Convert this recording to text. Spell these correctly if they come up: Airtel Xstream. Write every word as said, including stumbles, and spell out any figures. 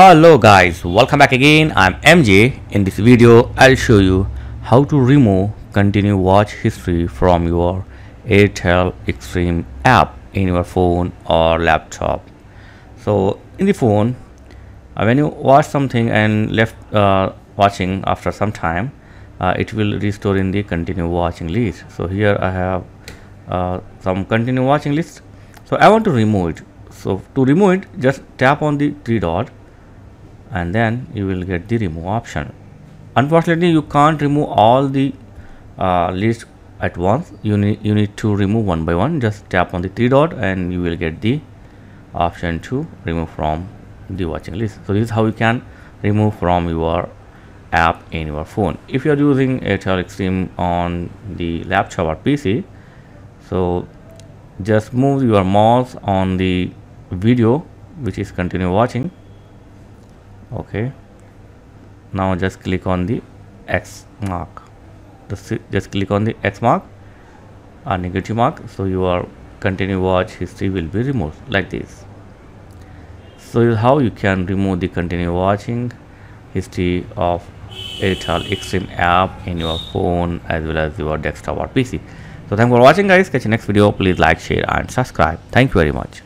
Hello guys, welcome back again. I'm M J. In this video I'll show you how to remove continue watch history from your Airtel Xstream app in your phone or laptop. So in the phone, when you watch something and left uh, watching after some time, uh, it will restore in the continue watching list. So here I have uh, some continue watching list, so I want to remove it. So to remove it, just tap on the three dot and then you will get the remove option. Unfortunately, you can't remove all the uh, list at once. You need you need to remove one by one. Just tap on the three dot and you will get the option to remove from the watching list. So this is how you can remove from your app in your phone. If you are using Airtel Xstream on the laptop or P C, so just move your mouse on the video which is continue watching. Okay, now just click on the X mark. Just click on the X mark, a negative mark, so your continue watch history will be removed like this. So is how you can remove the continue watching history of Airtel Xstream app in your phone as well as your desktop or P C. So thanks for watching guys. Catch you next video. Please like, share and subscribe. Thank you very much.